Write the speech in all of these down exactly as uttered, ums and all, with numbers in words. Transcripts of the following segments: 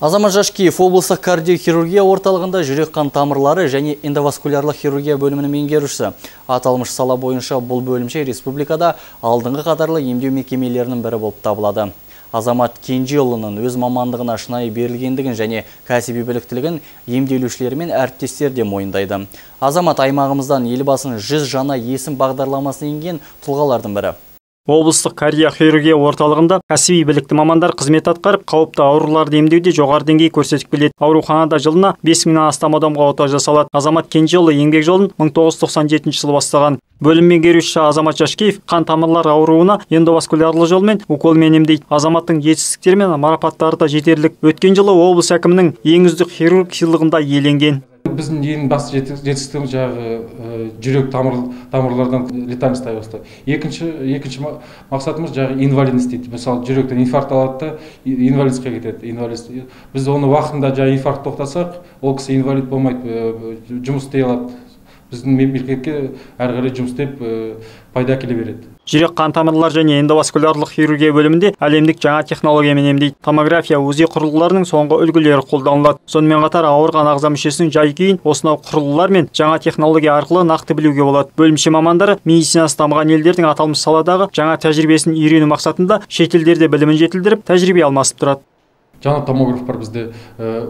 Азамат Жашкиев облыстық кардиохирургия орталығында жүрек қан тамырлары және эндоваскулярлық хирургия бөлімінің меңгерушісі. Аталмыш сала бойынша бұл бөлімше республикада алдыңғы қатарлы емдеу мекемелерінің бірі болып табылады. Азамат Кенжеұлының өз мамандығына шынайы берілгендігін және кәсіби біліктілігін емделушілермен әріптестер де мойындайды. Азамат аймағымыздан елбасының жүз жаңа есім бағдарламасына енген тұлғалардың бірі. Облыстық кардиохирургия орталығында кәсіби білікті мамандар қызмет атқарып, қауіпті ауруларды емдеуде жоғары деңгей көрсетіп келеді. Ауруханада жылына бес мыңнан астам адамға ота жасалады. Азамат Кенжеұлы еңбек жолын мың тоғыз жүз тоқсан жетінші жылы бастаған. Бөлім меңгерушісі Азамат Жашкиев қан тамырлар ауруына эндоваскулярлы жолмен уколмен емдейді. Азаматтың жетістіктері мен марапаттары да жетерлік. Өткен жылы облыс әкімінің ең үздік хирург сыйлығында иеленген. Біздің ең басты жетістігіміз жағы жүрек тамырлардан летальность тая бастады. Екінші мақсатымыз жағы инвалидность дейді. Мысалы, жүректен инфаркт алады да инвалидностьқа кетеді. Біз оны уақытында жағы инфаркт тоқтасақ, ол кісі инвалид болмайды, жұмыс істей алады. Біздің мемлекетке әрі қарай жұмыс істеп пайда келе береді. Жүрек қан тамырлар және эндоваскулярлық хирургия бөлімінде әлемдік жаңа технологиямен емдейді. Томография узи құрылғыларының соңғы үлгілері қолданылады. Сонымен қатар ауырған ағза мүшесінің жай-күйін осынау құрылғылар мен жаңа технология арқылы нақты білуге болады. Бөлімше мамандары медицинасы дамыған елдердің аталмыш саладағы жаңа тәжірибесін үйрену мақсатында шетелдерде білімін жетілдіріп, тәжірибе алмасып тұрады. Жаңа томографтар бізде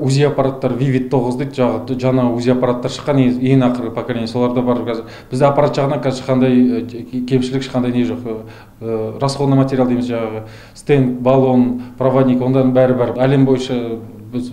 узи аппараттар ви вид тоғыз дейді, жаңа узи аппараттар шыққан ең ақырғы поколение, соларда бар қазір. Бізде аппарат жағынан қазір қандай кемшілік, қандай не жоқ. Расходный материал дейміз жаңағы, стенд, баллон, проводник, ондан бәрі-бәрі. Әлем бойынша біз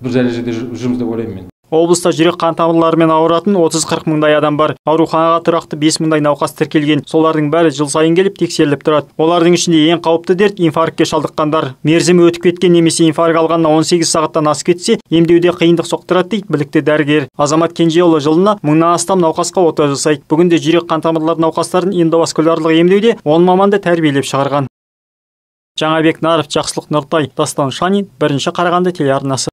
бір дәрежеде жүрміз деп ойлаймын мен. Облыста жүрек қан тамырларымен ауыратын отыз қырық мыңдай адам бар. Ауруханаға тұрақты бес мыңдай науқас тіркелген. Солардың бәрі жыл сайын келіп тексеріліп тұрады. Олардың ішінде ең қауіпті дерт инфарктке шалдыққандар. Мерзімі өтіп кеткен немесе инфаркт алғанына он сегіз сағаттан асып кетсе, емдеуде қиындық соқтырады дейді білікті дәрігер. Азамат Кенжеұлы жылына мыңнан астам науқасқа ота жасайды. Бүгінде жүрек қан тамырлар науқастарын эндоваскулярлық емдеуде он маманды тәрбиелеп шығарған. Жаңабек Наров, Жақсылық Нұртай, Дастан Шанин, бірінші Қарағанды телеарнасы.